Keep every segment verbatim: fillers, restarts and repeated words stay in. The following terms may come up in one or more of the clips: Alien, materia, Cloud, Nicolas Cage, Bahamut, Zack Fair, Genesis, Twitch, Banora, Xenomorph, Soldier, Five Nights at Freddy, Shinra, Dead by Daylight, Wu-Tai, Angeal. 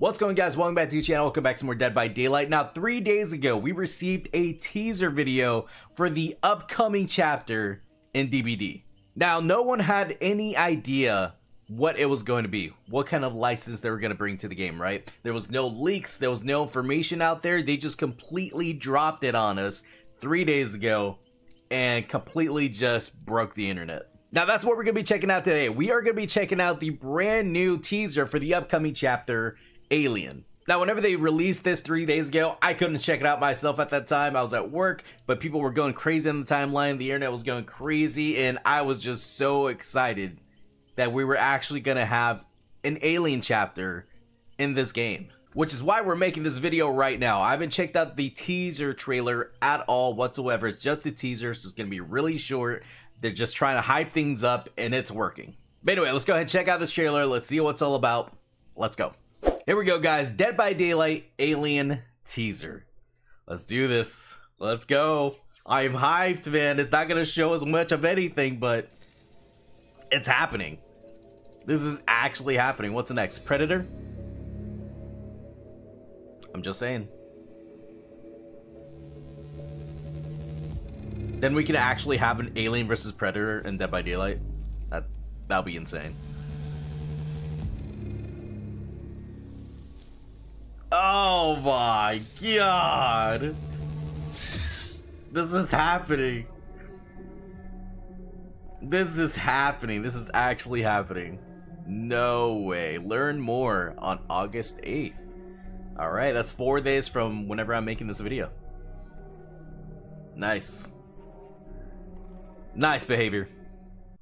What's going on, guys? Welcome back to the channel. Welcome back to more Dead by Daylight. Now, three days ago, we received a teaser video for the upcoming chapter in D B D. Now, no one had any idea what it was going to be, what kind of license they were going to bring to the game, right? There was no leaks. There was no information out there. They just completely dropped it on us three days ago and completely just broke the internet. Now, that's what we're going to be checking out today. We are going to be checking out the brand new teaser for the upcoming chapter, Alien. Now, whenever they released this three days ago, I couldn't check it out myself at that time. I was at work, but people were going crazy on the timeline. The internet was going crazy, and I was just so excited that we were actually going to have an Alien chapter in this game, which is why we're making this video right now. I haven't checked out the teaser trailer at all whatsoever. It's just a teaser, so it's going to be really short. They're just trying to hype things up, and it's working. But anyway, let's go ahead and check out this trailer. Let's see what it's all about. Let's go. Here we go, guys. Dead by Daylight Alien teaser. Let's do this. Let's go. I'm hyped, man. It's not going to show us much of anything, but it's happening. This is actually happening. What's next? Predator? I'm just saying. Then we can actually have an Alien versus Predator in Dead by Daylight. That, that'll be insane. Oh my god! This is happening. This is happening. This is actually happening. No way. Learn more on August eighth. Alright, that's four days from whenever I'm making this video. Nice. Nice behavior.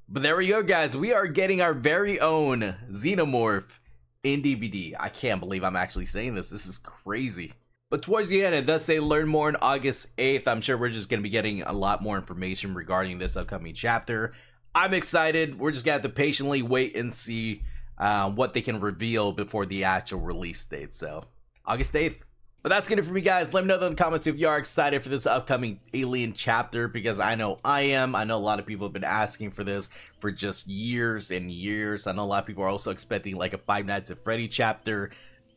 But there we go, guys. We are getting our very own Xenomorph in D B D. I can't believe I'm actually saying this. This is crazy. But towards the end, it does say learn more on August eighth. I'm sure we're just going to be getting a lot more information regarding this upcoming chapter. I'm excited. We're just going to have to patiently wait and see uh, what they can reveal before the actual release date. So, August eighth. But that's good for me, guys. Let me know in the comments if you are excited for this upcoming Alien chapter, because I know I am. I know a lot of people have been asking for this for just years and years. I know a lot of people are also expecting like a Five Nights at Freddy chapter.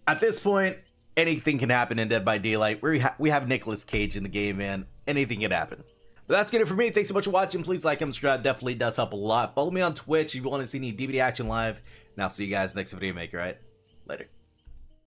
At this point, anything can happen in Dead by Daylight. We, ha we have Nicolas Cage in the game, man. Anything can happen. But that's good for me. Thanks so much for watching. Please like and subscribe. Definitely does help a lot. Follow me on Twitch if you want to see any D B D action live. And I'll see you guys next video make, all right? Later.